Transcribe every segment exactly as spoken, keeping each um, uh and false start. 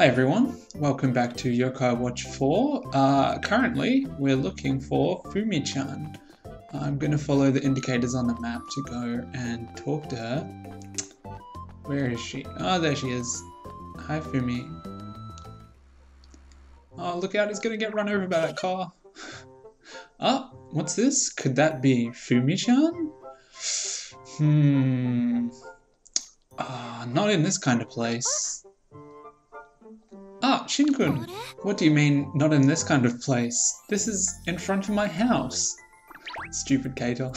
Hi everyone, welcome back to Yokai Watch four. Uh, currently, we're looking for Fumi-chan. I'm going to follow the indicators on the map to go and talk to her. Where is she? Oh, there she is. Hi, Fumi. Oh, look out, he's going to get run over by that car. Oh, what's this? Could that be Fumi-chan? Hmm. Ah, uh, not in this kind of place. Ah, Shinkun! What do you mean, not in this kind of place? This is in front of my house. Stupid Kato.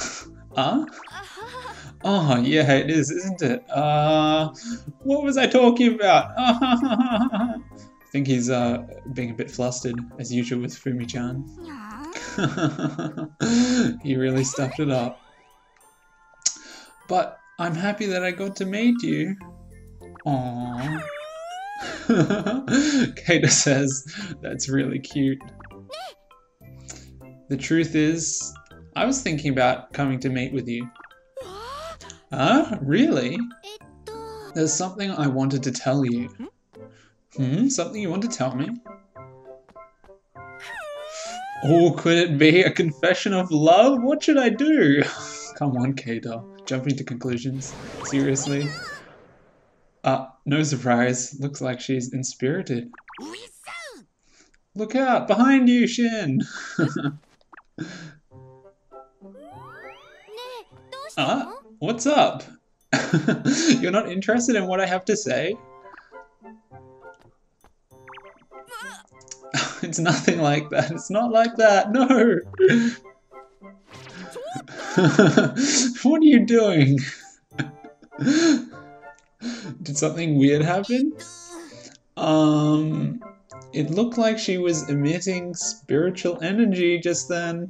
Ah? Oh, yeah, it is, isn't it? Uh, what was I talking about? I think he's uh, being a bit flustered, as usual with Fumi-chan. He really stuffed it up. But I'm happy that I got to meet you. Aww. Keita says, that's really cute. The truth is, I was thinking about coming to meet with you. Huh? Really? There's something I wanted to tell you. Hmm? Something you want to tell me? Oh, could it be a confession of love? What should I do? Come on, Keita. Jumping to conclusions. Seriously? Uh, no surprise, looks like she's inspirited. Look out, behind you, Shin! Ah, uh, what's up? You're not interested in what I have to say? It's nothing like that, it's not like that, no! What are you doing? Did something weird happen? Um, it looked like she was emitting spiritual energy just then.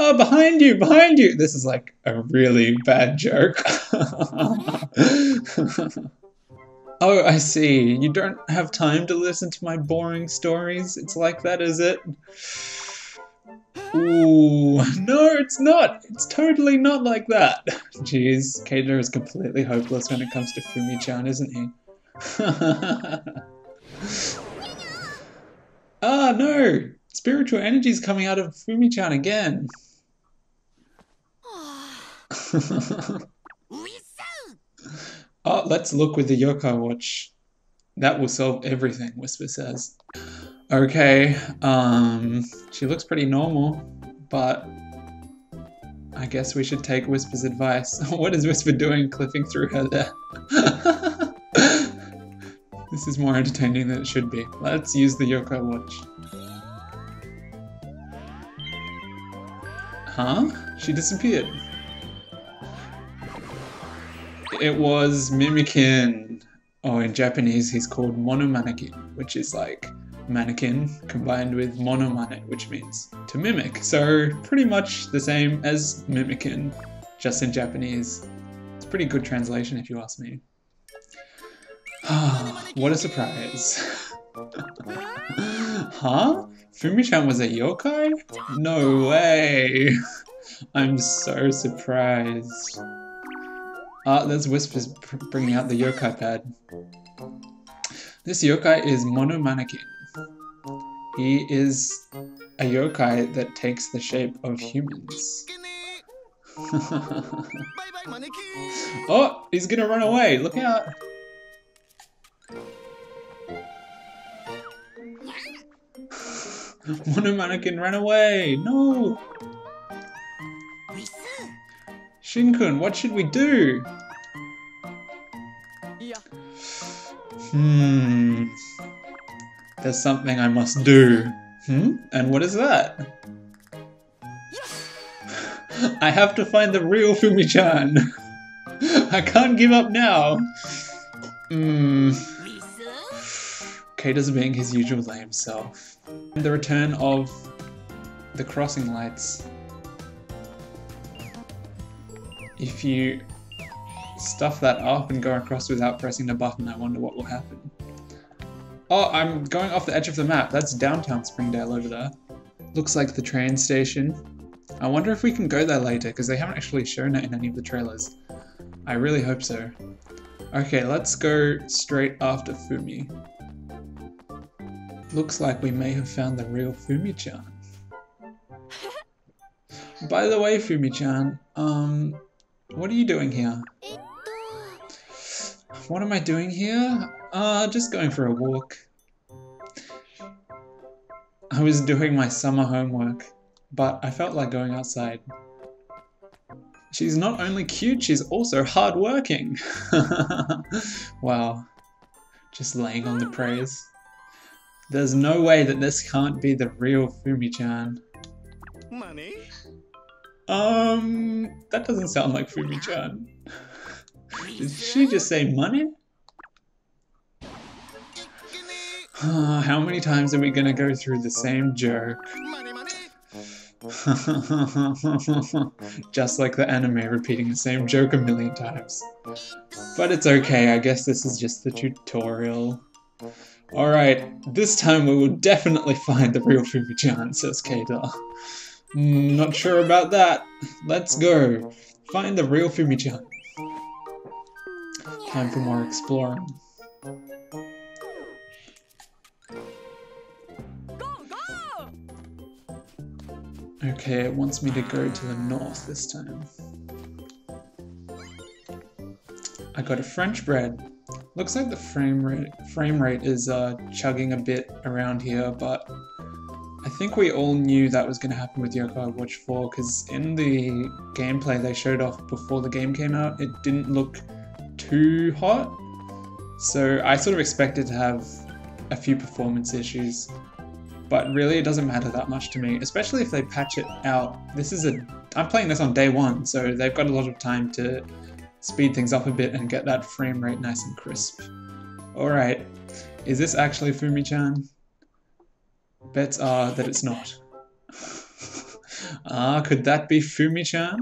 Oh, behind you, behind you! This is like a really bad joke. Oh, I see. You don't have time to listen to my boring stories. It's like that, is it? Ooh, no, it's not! It's totally not like that! Jeez, Keita is completely hopeless when it comes to Fumi-chan, isn't he? Ah, no! Spiritual energy is coming out of Fumi-chan again! Oh, let's look with the Yokai Watch. That will solve everything, Whisper says. Okay, um, she looks pretty normal, but I guess we should take Whisper's advice. What is Whisper doing clipping through her there? This is more entertaining than it should be. Let's use the Yokai Watch. Huh? She disappeared. It was Mimikin. Oh, in Japanese he's called Mono Mannequin, which is like mannequin combined with monomane, which means to mimic. So pretty much the same as mimikin, just in Japanese. It's a pretty good translation if you ask me. What a surprise. Huh? Fumi-chan was a yokai? No way. I'm so surprised. Ah, there's Whispers bringing out the yokai pad. This yokai is Mono Mannequin. He is a yokai that takes the shape of humans. Oh, he's gonna run away! Look out! Mono Mannequin ran away! No! Shinkun, what should we do? Hmm. There's something I must do. Hmm? And what is that? I have to find the real Fumi-chan. I can't give up now. Hmm. Keita's being his usual lame self. And the return of the crossing lights. If you stuff that up and go across without pressing the button, I wonder what will happen. Oh, I'm going off the edge of the map. That's downtown Springdale over there. Looks like the train station. I wonder if we can go there later, because they haven't actually shown it in any of the trailers. I really hope so. Okay, let's go straight after Fumi. Looks like we may have found the real Fumi-chan. By the way, Fumi-chan, um, what are you doing here? What am I doing here? Uh, just going for a walk. I was doing my summer homework, but I felt like going outside. She's not only cute, she's also hardworking. Wow, just laying on the praise. There's no way that this can't be the real Fumi-chan. Money? Um, that doesn't sound like Fumi-chan. Did she just say money? Uh, how many times are we gonna go through the same joke? Just like the anime, repeating the same joke a million times. But it's okay, I guess this is just the tutorial. Alright, this time we will definitely find the real Fumi-chan, says Keita. Mm, not sure about that. Let's go. Find the real Fumi-chan. Time for more exploring. Okay, it wants me to go to the north this time. I got a French bread. Looks like the frame rate, frame rate is uh, chugging a bit around here, but I think we all knew that was going to happen with Yokai Watch four, because in the gameplay they showed off before the game came out, it didn't look too hot. So I sort of expected to have a few performance issues. But really, it doesn't matter that much to me, especially if they patch it out. This is a... I'm playing this on day one, so they've got a lot of time to speed things up a bit and get that frame rate nice and crisp. Alright, is this actually Fumi-chan? Bets are that it's not. Ah, could that be Fumi-chan?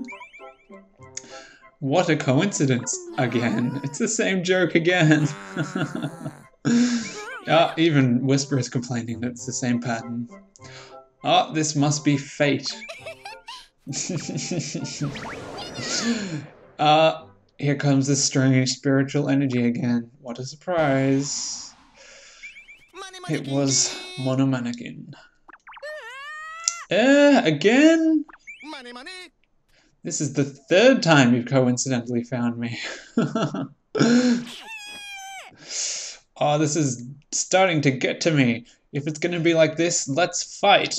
What a coincidence. Again, it's the same joke again. Ah, even Whisper is complaining that it's the same pattern. Ah, this must be fate. Ah, here comes the strange spiritual energy again. What a surprise. It was Mono Mannequin. Eh, again? This is the third time you've coincidentally found me. Oh, this is starting to get to me. If it's going to be like this, let's fight.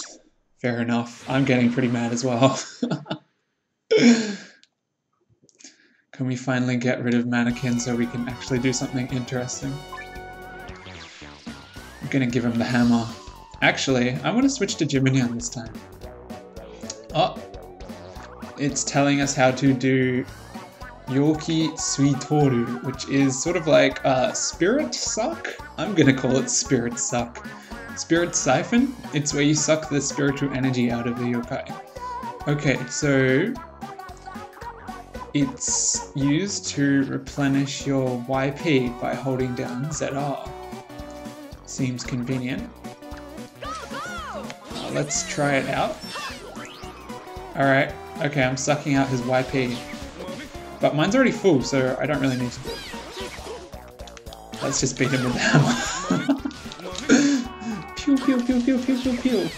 Fair enough. I'm getting pretty mad as well. Can we finally get rid of Mannequin so we can actually do something interesting? I'm going to give him the hammer. Actually, I want to switch to Jibanyan this time. Oh, it's telling us how to do Yoki Suitoru, which is sort of like uh, spirit suck? I'm gonna call it spirit suck. Spirit siphon? It's where you suck the spiritual energy out of the yokai. Okay, so it's used to replenish your Y P by holding down Z R. Seems convenient. Uh, let's try it out. Alright, okay, I'm sucking out his Y P. But mine's already full, so I don't really need to do it. Let's just beat him with the hammer. Pew pew pew pew pew pew pew.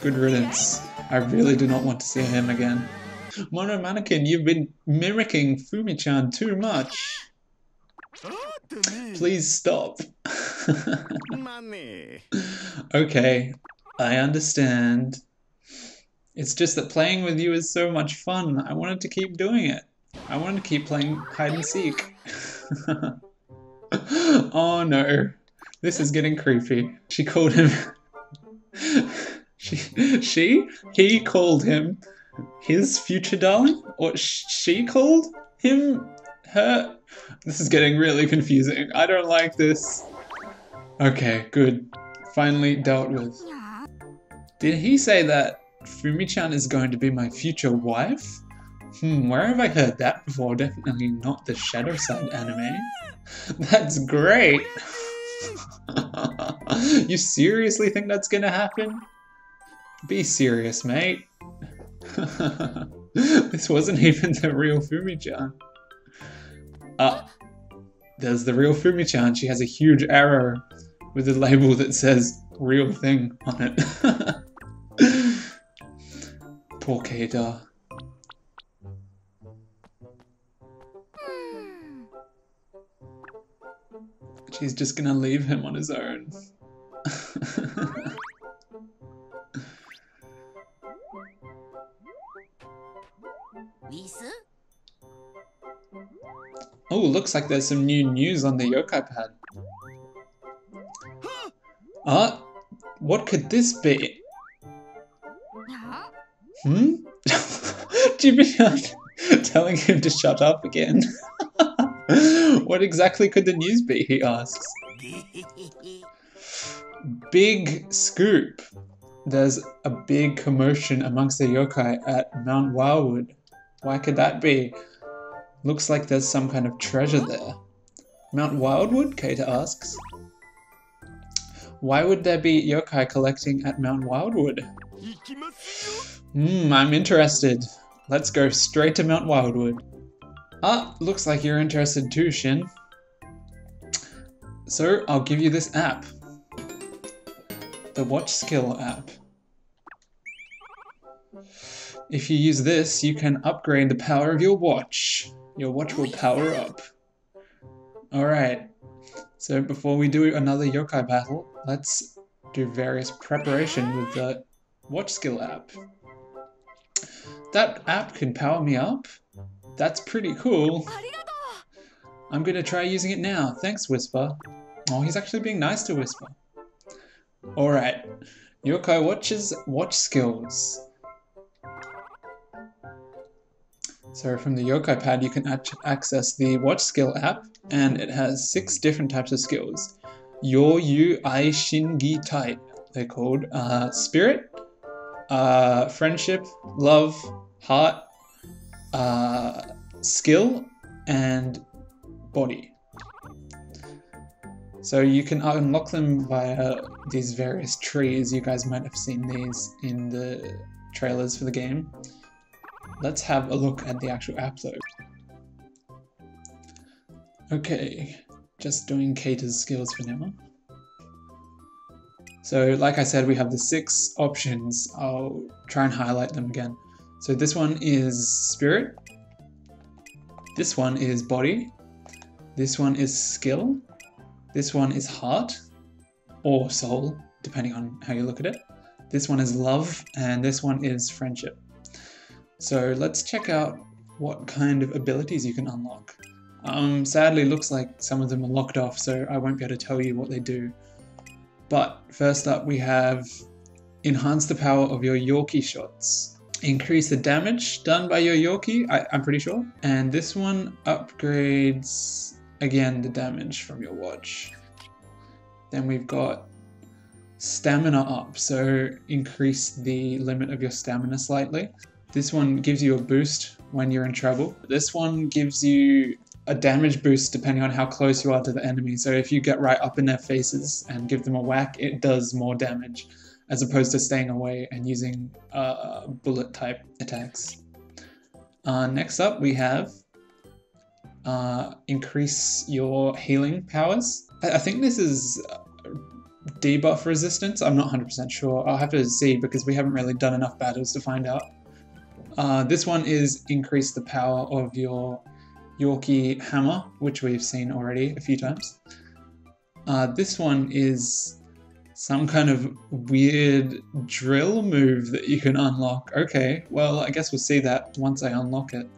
Good riddance. I really do not want to see him again. Mono Mannequin, you've been mimicking Fumi-chan too much. Please stop. Okay, I understand. It's just that playing with you is so much fun. I wanted to keep doing it. I wanted to keep playing hide and seek. Oh no. This is getting creepy. She called him... she, she? He called him his future darling? Or she called him her? This is getting really confusing. I don't like this. Okay, good. Finally dealt with. Did he say that Fumi-chan is going to be my future wife? Hmm, where have I heard that before? Definitely not the ShadowSide anime. That's great! You seriously think that's gonna happen? Be serious, mate. This wasn't even the real Fumi-chan. Uh, there's the real Fumi-chan. She has a huge arrow with a label that says real thing on it. Poor Keita. She's just gonna leave him on his own. Oh, looks like there's some new news on the yokai pad. Uh, what could this be? Hmm? Jibanyan telling him to shut up again. What exactly could the news be, he asks. Big scoop. There's a big commotion amongst the yokai at Mount Wildwood. Why could that be? Looks like there's some kind of treasure there. Mount Wildwood? Keita asks. Why would there be yokai collecting at Mount Wildwood? Hmm, I'm interested. Let's go straight to Mount Wildwood. Ah, looks like you're interested too, Shin. So, I'll give you this app. The Watch Skill app. If you use this, you can upgrade the power of your watch. Your watch will power up. Alright. So, before we do another yokai battle, let's do various preparation with the Watch Skill app. That app can power me up? That's pretty cool. I'm gonna try using it now. Thanks, Whisper. Oh, he's actually being nice to Whisper. Alright. Yokai Watch's Watch Skills. So from the Yokai Pad, you can access the Watch Skill app, and it has six different types of skills. Yo Yu Ai Shin Gi Tai, they're called. Uh, Spirit, uh, Friendship, Love, Heart, Uh, skill and body. So you can unlock them via these various trees. You guys might have seen these in the trailers for the game. Let's have a look at the actual app though. Okay, just doing Keita's skills for now. So like I said, we have the six options. I'll try and highlight them again. So this one is Spirit, this one is Body, this one is Skill, this one is Heart, or Soul, depending on how you look at it. This one is Love, and this one is Friendship. So let's check out what kind of abilities you can unlock. Um, sadly, looks like some of them are locked off, so I won't be able to tell you what they do. But first up we have Enhance the power of your Yoki shots. Increase the damage done by your Yoki, I, I'm pretty sure. And this one upgrades, again, the damage from your watch. Then we've got Stamina Up, so increase the limit of your stamina slightly. This one gives you a boost when you're in trouble. This one gives you a damage boost depending on how close you are to the enemy. So if you get right up in their faces and give them a whack, it does more damage, as opposed to staying away and using uh, bullet-type attacks. Uh, next up, we have uh, increase your healing powers. I, I think this is uh, debuff resistance. I'm not one hundred percent sure. I'll have to see because we haven't really done enough battles to find out. Uh, this one is increase the power of your Yoki hammer, which we've seen already a few times. Uh, this one is some kind of weird drill move that you can unlock. Okay, well, I guess we'll see that once I unlock it.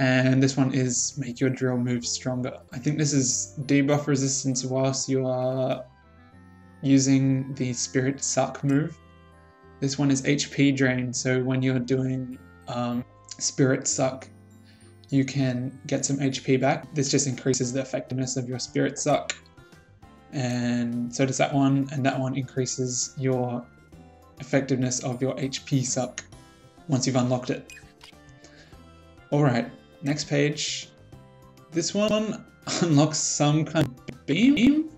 And this one is make your drill move stronger. I think this is debuff resistance whilst you are using the Spirit Suck move. This one is H P drain, so when you're doing um, Spirit Suck, you can get some H P back. This just increases the effectiveness of your Spirit Suck. And so does that one, and that one increases your effectiveness of your H P suck once you've unlocked it. Alright, next page. This one unlocks some kind of beam?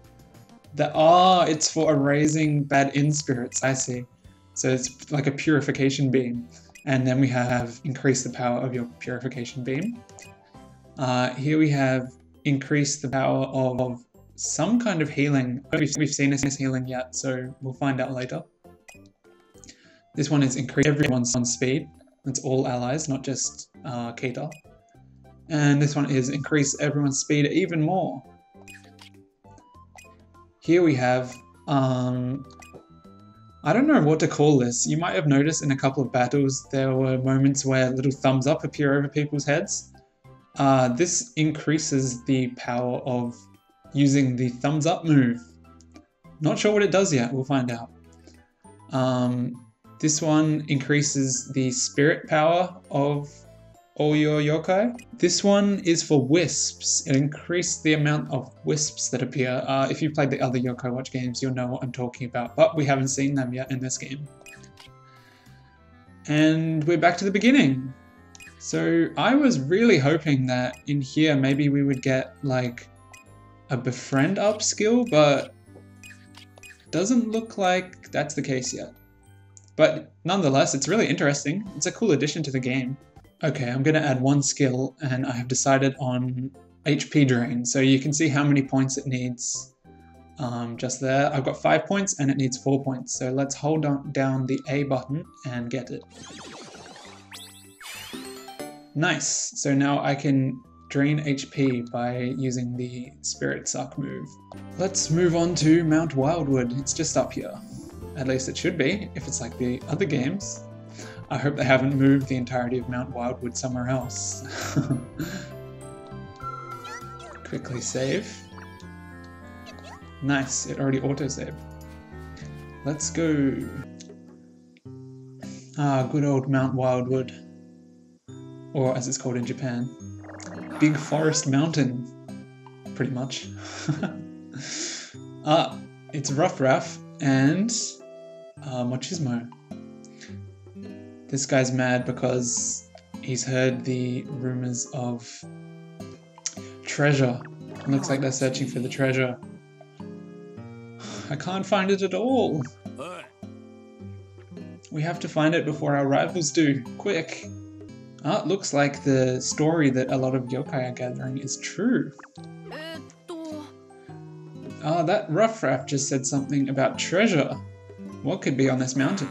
That, ah, oh, it's for erasing bad in spirits, I see. So it's like a purification beam. And then we have increase the power of your purification beam. Uh, here we have increased the power of, of some kind of healing. We've, we've seen this healing yet, so we'll find out later. This one is increase everyone's on speed. That's all allies, not just uh, Keita. And this one is increase everyone's speed even more. Here we have, um, I don't know what to call this. You might have noticed in a couple of battles there were moments where little thumbs up appear over people's heads. Uh, this increases the power of using the thumbs up move. Not sure what it does yet, we'll find out. Um, this one increases the spirit power of all your yokai. This one is for wisps. It increased the amount of wisps that appear. Uh, if you played the other Yokai Watch games, you'll know what I'm talking about, but we haven't seen them yet in this game. And we're back to the beginning. So I was really hoping that in here maybe we would get like a befriend up skill, but doesn't look like that's the case yet. But nonetheless, it's really interesting. It's a cool addition to the game. Okay, I'm gonna add one skill and I have decided on H P drain. So you can see how many points it needs um, just there. I've got five points and it needs four points. So let's hold on, down the A button and get it. Nice, so now I can drain H P by using the Spirit Suck move. Let's move on to Mount Wildwood. It's just up here. At least it should be, if it's like the other games. I hope they haven't moved the entirety of Mount Wildwood somewhere else. Quickly save. Nice, it already auto-saved. Let's go. Ah, good old Mount Wildwood. Or as it's called in Japan, Big Forest Mountain. Pretty much. Ah, it's Roughraff and uh, Mochismo. This guy's mad because he's heard the rumors of treasure. It looks like they're searching for the treasure. I can't find it at all. We have to find it before our rivals do. Quick. Ah, it looks like the story that a lot of yokai are gathering is true. Ah, that Roughraff just said something about treasure. What could be on this mountain?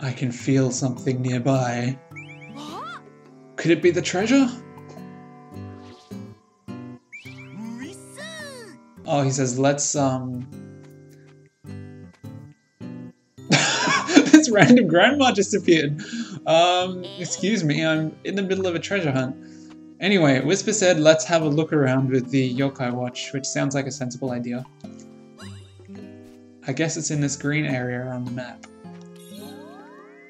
I can feel something nearby. Could it be the treasure? Oh, he says, let's, um... this random grandma just appeared. Um, excuse me, I'm in the middle of a treasure hunt. Anyway, Whisper said, let's have a look around with the Yokai Watch, which sounds like a sensible idea. I guess it's in this green area on the map.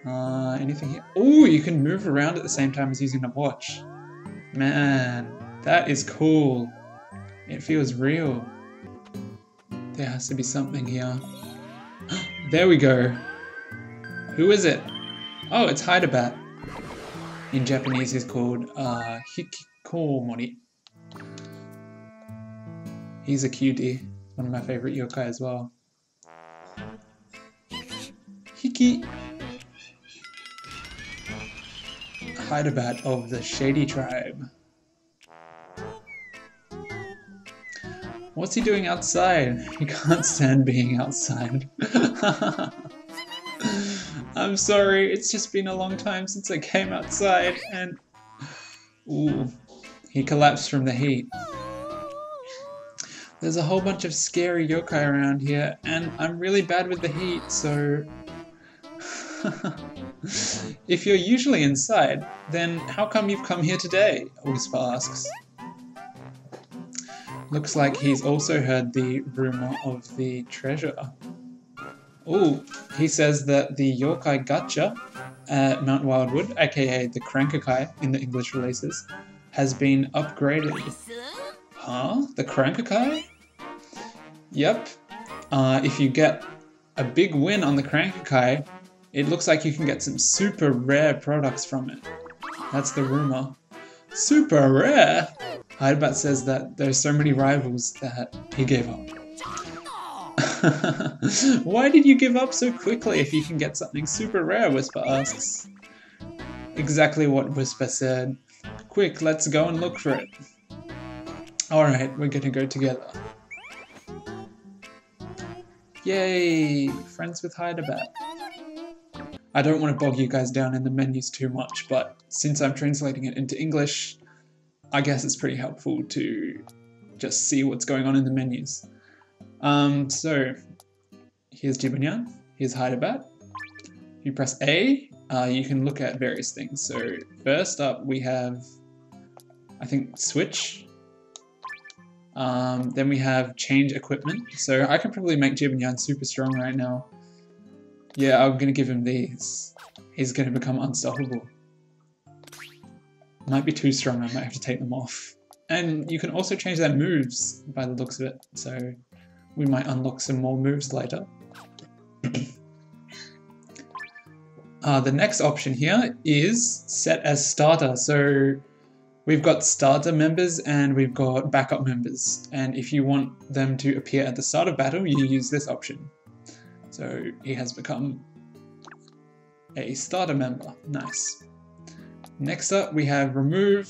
Uh, anything here? Oh, you can move around at the same time as using the watch. Man, that is cool. It feels real. There has to be something here. There we go. Who is it? Oh, it's Hidabat. In Japanese, he's called uh, Hikikomori. He's a cutie. One of my favorite yokai as well. Hiki. Hidabat of the Shady Tribe. What's he doing outside? He can't stand being outside. I'm sorry, it's just been a long time since I came outside and... Ooh, he collapsed from the heat. There's a whole bunch of scary yokai around here and I'm really bad with the heat, so... If you're usually inside, then how come you've come here today? Whisper asks. Looks like he's also heard the rumor of the treasure. Oh, he says that the yokai gacha at Mount Wildwood, aka the Crank-a-kai in the English releases, has been upgraded. Huh? The Crank-a-kai? Yep. Uh, if you get a big win on the Crank-a-kai, it looks like you can get some super rare products from it. That's the rumor. Super rare? Hidabat says that there's so many rivals that he gave up. Why did you give up so quickly if you can get something super rare, Whisper asks. Exactly what Whisper said. Quick, let's go and look for it. Alright, we're gonna go together. Yay! Friends with Hidabat. I don't want to bog you guys down in the menus too much, but since I'm translating it into English, I guess it's pretty helpful to just see what's going on in the menus. Um, so, here's Jibanyan, here's Hidabat. If you press A, uh, you can look at various things. So, first up we have, I think, Switch. Um, then we have Change Equipment. So, I can probably make Jibanyan super strong right now. Yeah, I'm gonna give him these. He's gonna become unstoppable. Might be too strong, I might have to take them off. And you can also change their moves by the looks of it, so we might unlock some more moves later. uh, the next option here is set as starter. So we've got starter members and we've got backup members. And if you want them to appear at the start of battle, you use this option. So he has become a starter member. Nice. Next up we have remove,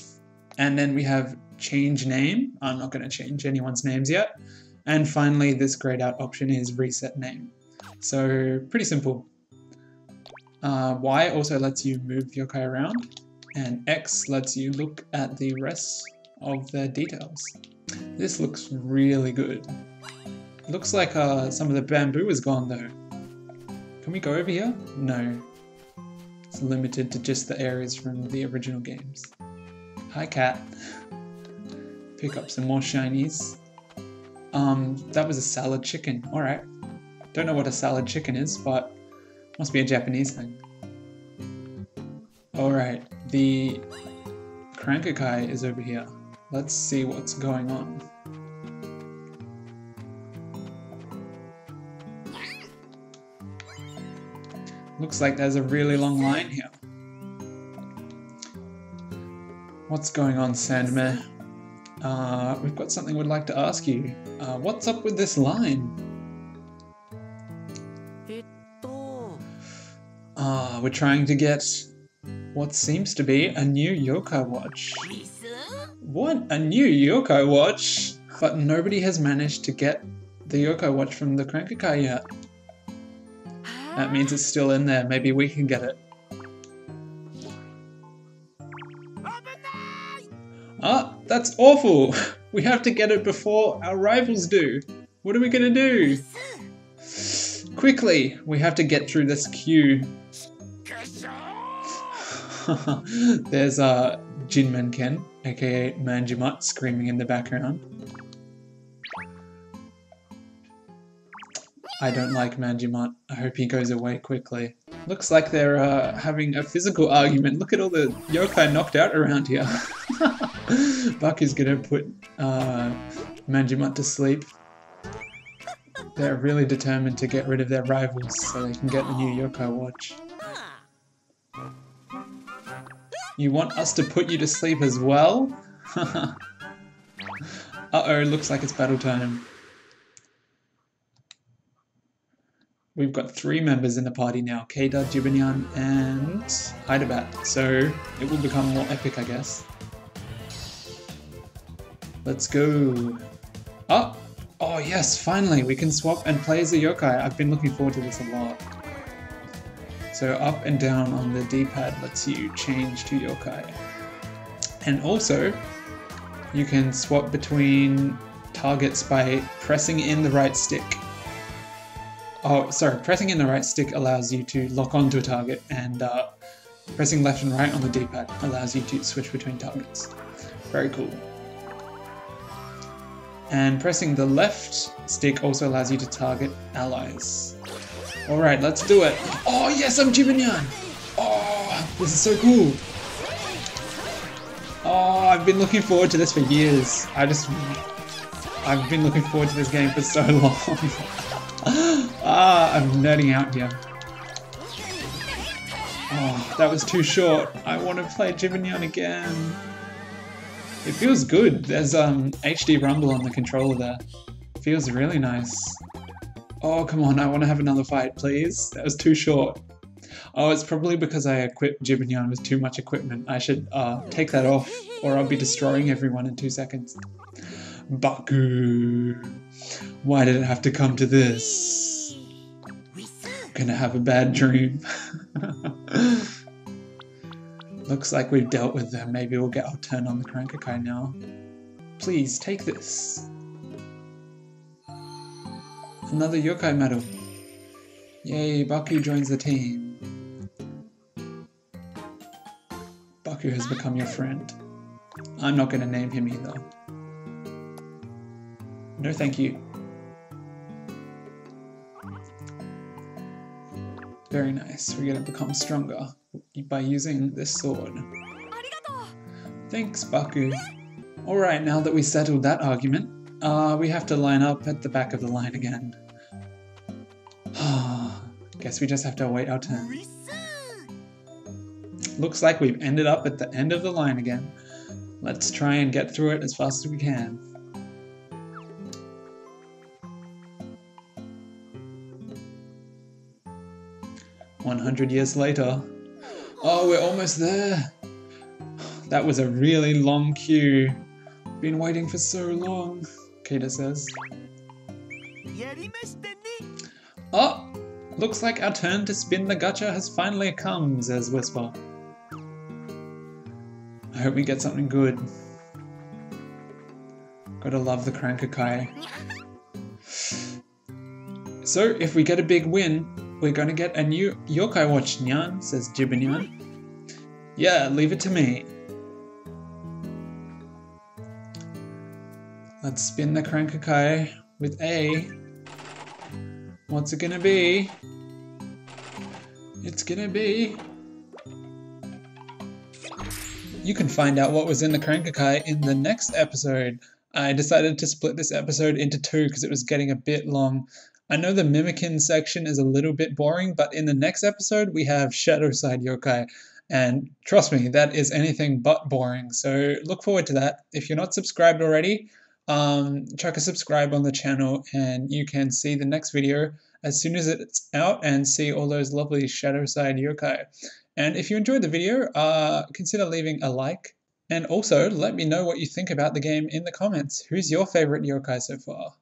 and then we have change name. I'm not going to change anyone's names yet. And finally, this grayed out option is reset name. So pretty simple. Uh, Y also lets you move yokai around, and X lets you look at the rest of their details. This looks really good. Looks like uh, some of the bamboo is gone though. Can we go over here? No. It's limited to just the areas from the original games. Hi cat. Pick up some more shinies. Um, that was a salad chicken, alright. Don't know what a salad chicken is, but must be a Japanese thing. Alright, the Crank-a-kai is over here. Let's see what's going on. Looks like there's a really long line here. What's going on, Sandme? Uh, we've got something we'd like to ask you. Uh, what's up with this line? Uh, we're trying to get what seems to be a new yokai watch. What? A new yokai watch? But nobody has managed to get the yokai watch from the Crank-a-kai yet. That means it's still in there. Maybe we can get it. Ah, that's awful! We have to get it before our rivals do. What are we gonna do? Quickly! We have to get through this queue. There's uh, Jinmenken, aka Manjimut, screaming in the background. I don't like Manjimut. I hope he goes away quickly. Looks like they're uh, having a physical argument. Look at all the yokai knocked out around here. Baku's gonna put uh, Manjimut to sleep. They're really determined to get rid of their rivals so they can get the new yokai watch. You want us to put you to sleep as well? Uh-oh, looks like it's battle time. We've got three members in the party now, Keita, Jibanyan, and Hidabat, so it will become more epic, I guess. Let's go. Oh! Oh yes, finally! We can swap and play as a yokai. I've been looking forward to this a lot. So up and down on the D-pad lets you change to yokai. And also, you can swap between targets by pressing in the right stick. Oh, sorry, pressing in the right stick allows you to lock onto a target, and uh, pressing left and right on the D-pad allows you to switch between targets. Very cool. And pressing the left stick also allows you to target allies. Alright, let's do it! Oh yes, I'm Jibanyan! Oh, this is so cool! Oh, I've been looking forward to this for years. I just... I've been looking forward to this game for so long. Ah, I'm nerding out here. Oh, that was too short. I want to play Jibanyan again. It feels good. There's um H D rumble on the controller there. Feels really nice. Oh, come on, I want to have another fight, please. That was too short. Oh, it's probably because I equipped Jibanyan with too much equipment. I should uh, take that off, or I'll be destroying everyone in two seconds. Baku! Why did it have to come to this? I'm gonna have a bad dream. Looks like we've dealt with them. Maybe we'll get our turn on the Crank-a-kai now. Please, take this. Another yokai medal. Yay, Baku joins the team. Baku has become your friend. I'm not going to name him either. No thank you. Very nice. We're going to become stronger by using this sword. Thanks, Baku. Alright, now that we settled that argument, uh, we have to line up at the back of the line again. Guess we just have to wait our turn. Looks like we've ended up at the end of the line again. Let's try and get through it as fast as we can. one hundred years later. Oh, we're almost there! That was a really long queue. Been waiting for so long, Keita says. Oh! Looks like our turn to spin the gacha has finally come, says Whisper. I hope we get something good. Gotta love the Crank-a-kai. So, if we get a big win, we're gonna get a new Yokai Watch Nyan, says Jibanyan. Yeah, leave it to me. Let's spin the Crank-a-kai with A. What's it gonna be? It's gonna be... You can find out what was in the Crank-a-kai in the next episode. I decided to split this episode into two because it was getting a bit long. I know the Mimikin section is a little bit boring, but in the next episode we have ShadowSide Yokai. And trust me, that is anything but boring, so look forward to that. If you're not subscribed already, um, chuck a subscribe on the channel and you can see the next video as soon as it's out and see all those lovely ShadowSide Yokai. And if you enjoyed the video, uh, consider leaving a like. And also, let me know what you think about the game in the comments. Who's your favorite yokai so far?